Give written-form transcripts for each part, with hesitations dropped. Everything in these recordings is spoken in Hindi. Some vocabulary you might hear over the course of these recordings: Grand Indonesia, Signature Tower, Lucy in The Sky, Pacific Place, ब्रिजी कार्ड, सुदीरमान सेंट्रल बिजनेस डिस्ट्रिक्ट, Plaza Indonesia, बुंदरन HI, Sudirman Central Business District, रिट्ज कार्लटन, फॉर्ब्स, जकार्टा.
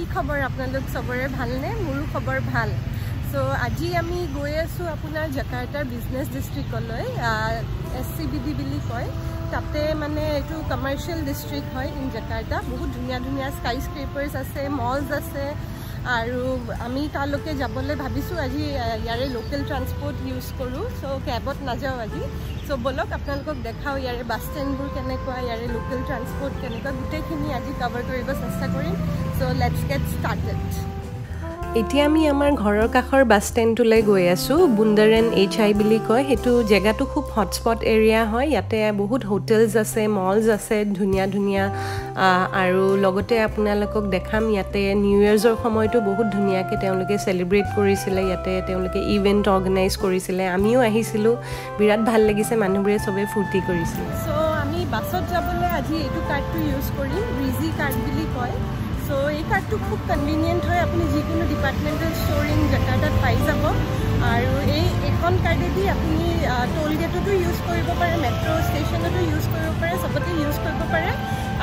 की खबर आपन लोग सबरे भल ने मोर खबर भल। सो आज आम गई आसो अपना जकार्टार बिजनेस डिस्ट्रिक्ट SCBD बिली कय ताते माने एटु कमार्शियल डिस्ट्रिक्ट है इन जकार्टा। बहुत धुनिया धुनिया स्काई स्क्रेपर्स आसे, मल्स आसे और आम तालुके जाबले भाविसो आज यारे लोकल ट्रांसपोर्ट यूज करूँ। सो कैबत ना जाओ आज। सो बोलक आपन देखाओ यारे बस स्टैंडबुर केनेकुआ, यारे लोकल ट्रांसपोर्ट केनेकुआ, गुटेखिनि आज कवर करिब चेष्टा करिम। So let's get started. एति आमी आमार घरर काखर बस स्टैंड ले गई आसु। बुंदरन HI बिली कय हेतु जगाटो खूब हॉटस्पॉट एरिया है। याते बहुत होटेल्स आसे, मल्स आसे, धुनिया धुनिया और लगते आपनालोक देखाम याते न्यू इयर्सर समय तो बहुत धुनियाके तेनलोके सेलिब्रेट करिसिले। याते तेनलोके इवेंट ऑर्गेनाइज करिसिले, आमियो आहिसिलो, बिराट भाल लागिसे, मानुहबे सबे फूर्ति करिसिले। सो आमी बसत जाबले आज एटु कार्डटो यूज करिम, रिजी कार्ड बिली कय। सो ए कार्डटो खूब कन्विनिएंट है, आपुनि जिकोनो डिपार्टमेंटल स्टोर इन जकार्टात पाइ যাব। और ए एकोन कार्डे दि आपुनि टोल गेटटो यूज करिब पारे, मेट्रो स्टेशनटो यूज करिब पारे, सबते यूज करिब पारे।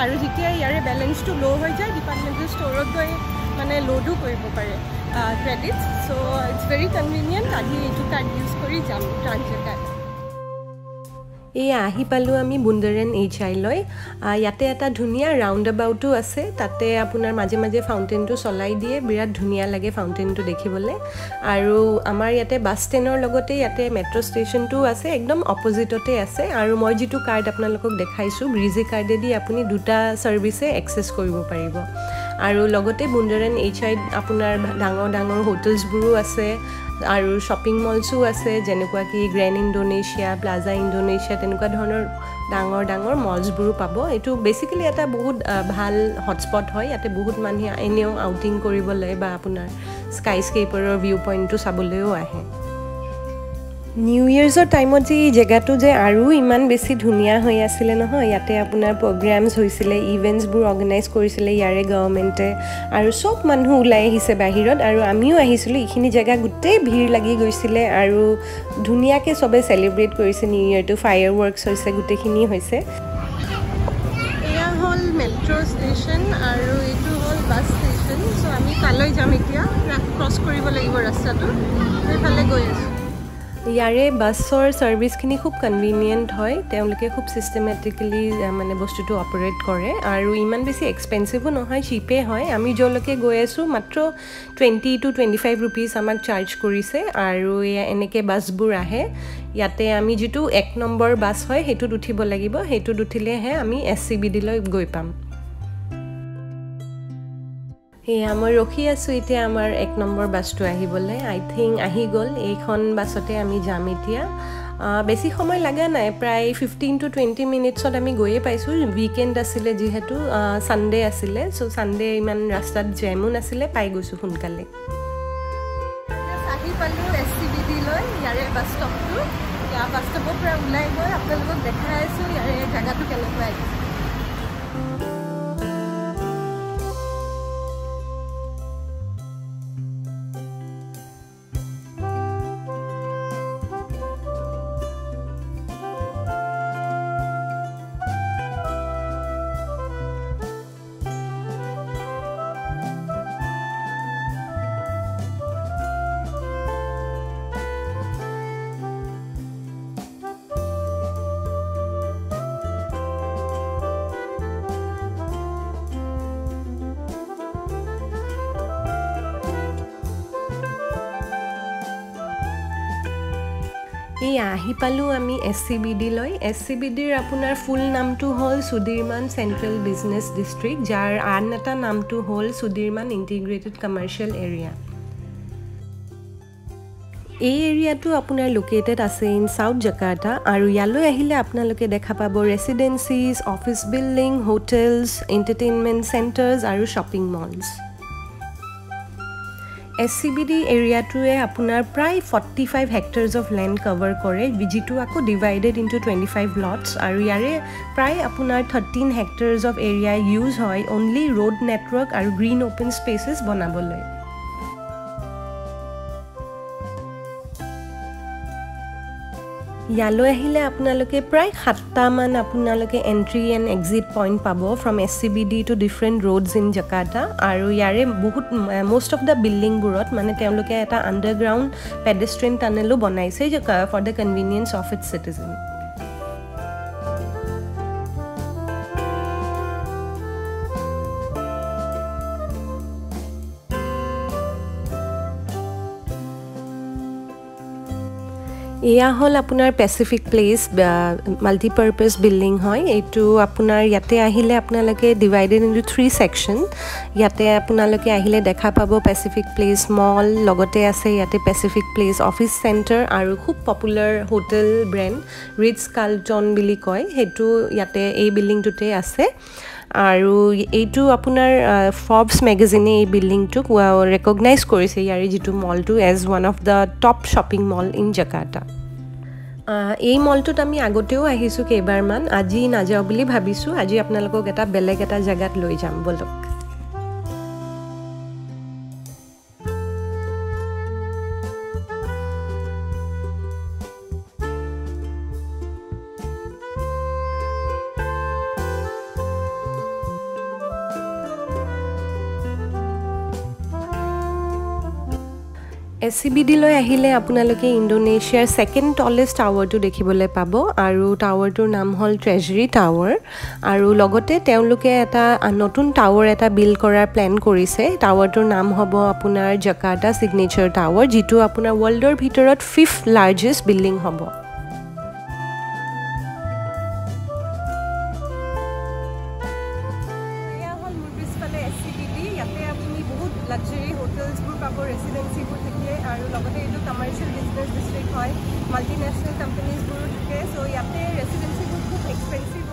और जितना यारे बेलेंस तो लो हो जाए डिपार्टमेंटल स्टोर गए मानने लोडो करे credit. So it's very convenient. आज यू कार्ड यूज कर जाम ट्रांसफर कार्ड। ये आही पालू आमी बुंदरन HI लय। याते एटा धुनिया राउंड अबाउटो आसे, ताते आपुनार माजे माजे फाउंटेन तो सलाई दिए, बिराट धुनिया लगे फाउंटेन तो देखिबले। आरो आमार याते बस स्टैंडर लगते याते मेट्रो स्टेशन तो आसे, एकदम अपोजिटते आसे। आरो मय जितु कार्ड आपनालोकक देखाइसु, ब्रिजी कार्डे दि आपुनी दुटा सर्विसे एक्सेस करिब पारिब। आरो लगते बुंदरन HI आपुनार डांगर डांगर होटेल्सबुरो आसे और शॉपिंग मल्सो आसे, जेनेकुआ कि ग्रैंड इंडोनेशिया, प्लाजा इंडोनेशिया, तेनेकुआ धৰণৰ डांगर डांगर मल्सबुरो पाबो। एटु बेसिकली एटा बहुत ভাল हटस्पट है। याते बहुत मानुहे एनेओ आउटिंग करिबले बा आपुनार स्काईस्केपारर व्यू पॉइंटटो साबलेओ आहे। न्यू इयर्सर टाइम जे जगाटो जे आरो इमान बेसी धुनिया होय आसिले নহয়। याते आपुनार प्रोग्राम्स होइसिले, इवेंट्सबुर ऑर्गेनाइज करिसिले यारे गवर्नमेंटे और सब मानुह उलाय आहिसे बाहिरत। और आमियो आहिसिलो, इखिनि जगा गुटे भीड़ लागि गइसिले और धुनियाके सबे सेलिब्रेट करिसे न्यू इयर टू। फायरवर्क्स होइसे, गुटेखिनि होइसे। एया हल मेट्रो स्टेशन और एतु हल बस स्टेशन। सो आमी कालै जाम, इतिया क्रॉस करिब लागिब रास्ताटो, एफाले गय आसु। यारे बसर सर्विसखिनि खूब कन्विनियेंट है, तेनलोके खूब सिस्टेमेटिकली माने बस्तुटो ऑपरेट करे और इमान बेसी एक्सपेन्सिवो नहय, चीपे है। आमी जलके गई आसो मात्र 20 to 25 रुपीस आमाक चार्ज करिसे। और एनेके बसबुर आहे। याते आमी जितु 1 नम्बर बस है हेतुत उठिब लागिब, हेतुत उठिलेहे आमी SCBD লৈ गई पाम। एया मैं रखी आसो इतना आमार 1 नम्बर बस तो आहिबले। आई थिंक आहि गल। एखन बसते आमी जाम। इतना बेसी समय लगा ना, प्राय 15 to 20 मिनिट्सत आमी गए पाइसो। वीकेंड आसिले जेहेतु, सानडे आसिले। सो सानडे इमान रास्तात जैमो नासिले, पाइ गइसो सोनकाले। आहि पालो SCBD লৈ यारे बस स्टपटो। या बस स्टपৰ পৰা ওলাই গৈ আপোনালোকক দেখাই আছো ইয়াৰে জাগাটো কেনেকৈ আছে। ये आहि पालो आमी SCBD লৈ। SCBDर आपुनार फुल नाम तो हल सुदीरमान सेंट्रल बिजनेस डिस्ट्रिक्ट, जार आन एटा नाम तो हल सुदीरमान इंटीग्रेटेड कमार्शियल एरिया। এই এৰিয়াটো আপোনাৰ লোকেটেড আছে ইন সাউথ জাকাৰ্টা। আৰু ইয়ালৈ আহিলে আপোনালোকে দেখা পাব ৰেচিডেন্সিজ, office building, hotels, entertainment centres আৰু শ্বপিং মলছ। SCBD एरियाटुए आपुनार प्राय 45 हेक्टर्स ऑफ लैंड कवर करे, जितु आको डिवाइडेड इनटू 25 लॉट्स। और यारे प्राय आपुनार 13 हेक्टर्स ऑफ एरिया यूज है ओनली रोड नेटवर्क और ग्रीन ओपन स्पेसेस बनाबले। ইয়ালৈ আহিলে আপোনালোকে প্ৰায় 7টা মান আপোনালোকে এন্ট্রি এন্ড এক্সিট পইণ্ট পাব from SCBD to different roads in Jakarta আৰু ইয়াৰে বহুত মোস্ট অফ দা বিল্ডিং বোৰত মানে তেওঁলোকে এটা আন্ডাৰগ্ৰাউণ্ড পেডেষ্ট্ৰিয়ান টানেলো বনাইছে for the convenience of its citizen. एया हल आपनार पेसिफिक प्लेस माल्टीपार्पास बिल्डिंग है। यू अपना इतने डिवाइडेड इनटू 3 सेक्शन इतने अपने देखा पा पेसिफिक प्लेस मॉल लगते आते पेसिफिक प्लेस ऑफिस सेंटर और खूब popular hotel brand रिट्ज कार्लटन भी कह इते बिल्डिंगटते आसे और यू अपना फॉर्ब्स मैगजीने बिल्डिंग रेकग्नाइज करिसे यार जी mall to as one of the top shopping mall in जकार्टा। এই মলটোত আমি আগতেও আহিছো কেইবাৰমান, আজি নাযাও বুলি ভাবিছো, আজি আপোনালোকক এটা বেলেগ এটা জায়গাত লৈ যাম বলক। एससीबीडी লৈ আহিলে আপোনালোকে ইন্দোনেশিয়াৰ সেকেন্ড টলেস্ট টাৱাৰটো দেখিবলৈ পাব আৰু টাৱাৰটোৰ নাম হল ট্ৰেজাৰী টাৱাৰ আৰু লগতে তেওঁলোকে এটা নতুন টাৱাৰ এটা বিল্ড কৰাৰ প্লেন কৰিছে। টাৱাৰটোৰ নাম হ'ব আপোনাৰ জাকাৰ্টা সিগনেচাৰ টাৱাৰ, যিটো আপোনাৰ ওয়ার্ল্ডৰ ভিতৰত 5th লাৰ্জেষ্ট বিল্ডিং হ'ব। कमार्शियल बिजनेस डिस्ट्रिक्ट है, माल्टिनेशनल कम्पनीजबूर थे, सो इतने रेसिडेंसीबूर खूब expensive.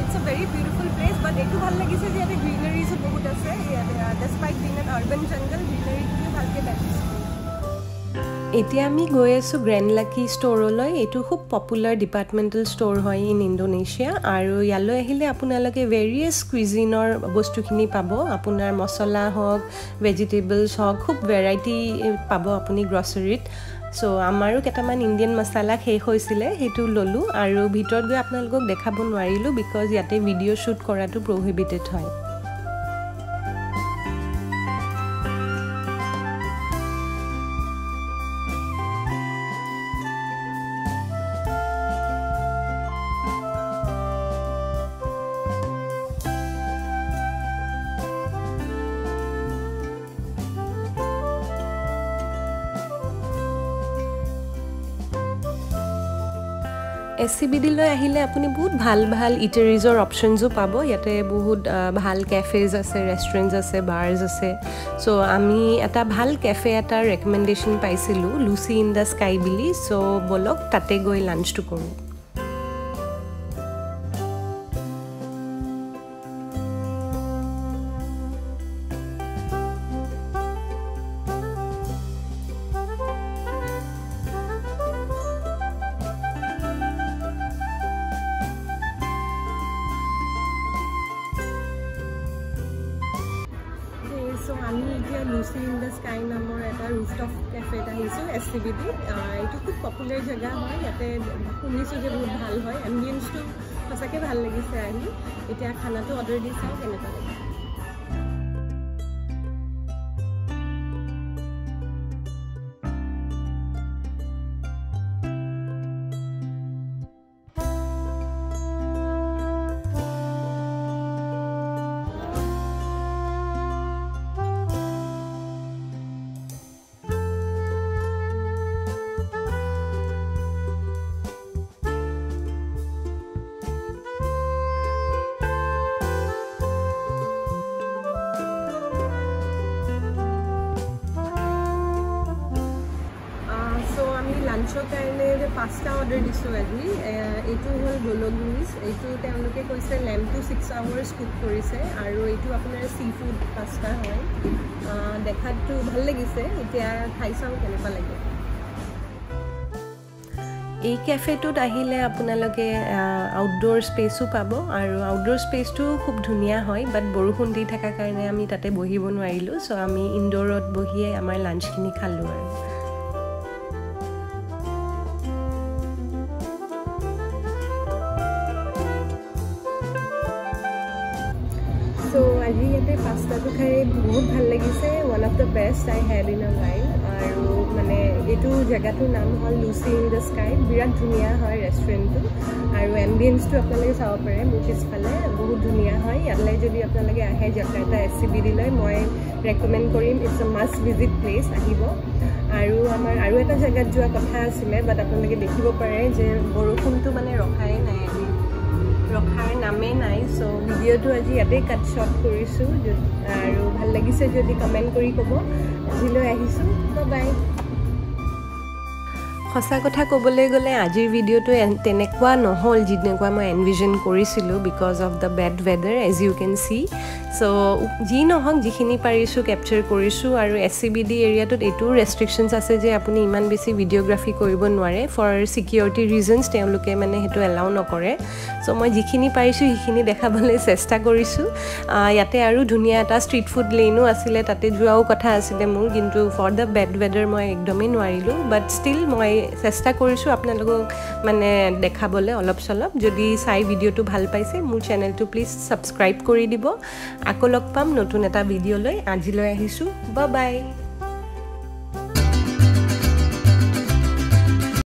It's a very beautiful place but you भल लगे इतने ग्रीनरीज बहुत आए despite being an urban jungle greenery भल्के लगे। এতিয়া আমি গৈ আছো গ্ৰেণ্ড লাকি ষ্ট'ৰলৈ। এইটো খুব পপুলাৰ ডিপাৰ্টমেণ্টেল ষ্ট'ৰ হয় ইন ইণ্ডোনেছিয়া আৰু ইয়ালৈ আহিলে আপোনালোকে ভেৰিয়াছ কুইজিনৰ বস্তুখিনি পাব। আপোনাৰ মছলা হওক, ভেজিটেবলছ হওক, খুব ভেৰাইটি পাব আপুনি গ্ৰ'চাৰীত। সো আমাৰো কেইটামান ইণ্ডিয়ান মছলা শেষ হৈছিলে, সেইটো ললো আৰু ভিতৰত গৈ আপোনালোকক দেখাব নোৱাৰিলো বিকজ ইয়াতে ভিডিঅ' শ্বুট কৰাটো প্ৰহিবিটেড হয়। एससीबीडी লৈ আহিলে আপুনি বহুত ভাল ভাল ইটাৰিজৰ অপচনজো পাব। ইয়াতে বহুত ভাল কেফেজ আছে, ৰেষ্টুৰেণ্টছ আছে, বাৰছ আছে। সো আমি এটা ভাল কেফে এটাৰ ৰেকমেণ্ডেশ্যন পাইছিলোঁ, লুচি ইন দ্য স্কাই বুলি। সো বলক তাতে গৈ লাঞ্চটো কৰোঁ। सो आम लुसी इन द स्काई नाम रूफटॉप कैफेट एससीबीडी यू खूब पपुलर जगह है। इतने शुनिशो बहुत भल है, एम्बियन्स तो सच्चे भल लगे। इतना खाना तो ऑर्डर दी चाँव के लांचर कारण पास्ता ऑर्डर दी आज। यू हल गोलगुरीज यूलोक कैसे लैम्प तो 6 आवर्स कुक कर यू अपना सी फूड पास्ता है। देखा तो भल लगे, इतना खाई चाँव के लगे। এই কেফেটোত আহিলে আপোনালোকে আউটডোর স্পেসও পাব আৰু আউটডোর স্পেসটো খুব ধুনীয়া হয় বাট বৰষুণ দি থকাৰ কাৰণে আমি তাতে বহিব নোৱাৰিলো। সো আমি ইনডোৰত বহিয়ে আমাৰ লাঞ্চখিনি খালো আৰু আজি ইয়াতে পাস্তাটো খাই বহুত ভাল লাগিছে। One of the best I had in a while. আর মানে এইটো জায়গাটোৰ নাম হ'ল লুসি ইন দ্য স্কাই। বিৰাট ধুনীয়া হয় ৰেষ্টুৰেণ্টটো আৰু এম্বিয়েন্সটো আপোনালোকে চাব পাৰে পিছফালে বহুত ধুনীয়া হয়। ইয়ালৈ যদি আপোনালোকে আহে জাকাৰ্টা SCBD-লৈ মই ৰেকমেণ্ড কৰিম। It's a must visit place, আহিব। আৰু আমাৰ আৰু এটা জায়গাত যোৱা কথা আছিলে, বাট আপোনালোকে দেখিব পাৰে যে বৰষুণটো মানে ৰখাই নাই, रखार नामे ना। सो भिडिओ आज इते कट शॉट कर लगिसे जो कमेन्ट कर कब आज बाय। सचा कथा कबले गले आजिर भिडिओ तेनेकुवा नहल जिनेकुवा मैं एनविजन करिसिलु because of the bad weather as you can see. So जी नहक जिखिनि पारिसु केपचार करिसु। आरु SCBD एरियाटत एटु रेस्ट्रिक्शन्स आसे जे आपुनि इमान बेसी भिडिओग्राफी करिब नवारे फर सिक्युरिटी रिजन्स तेलुके माने हेतु एलाउ नकरे। सो मैं जिखिनि पारिसु हिखिनि देखाबले चेष्टा करिसु। याते आरु धुनिया एटा स्ट्रीट फूड लेनो आसिले, ताते जुवाओ कथा आसिले मोर, किन्तु फर द बेड वेदार मैं एकदमै नवारिलु। बट स्टिल मैं চেষ্টা কৰিছো আপোনালোকক মানে দেখাবলে অলপ চলপ। যদি চাই ভিডিওটো ভাল পাইছে মোৰ চ্যানেলটো প্লিজ সাবস্ক্রাইব কৰি দিব। আকৌ লগ পাম নতুন এটা ভিডিও লৈ। আজিলৈ আহিছো, বাই বাই।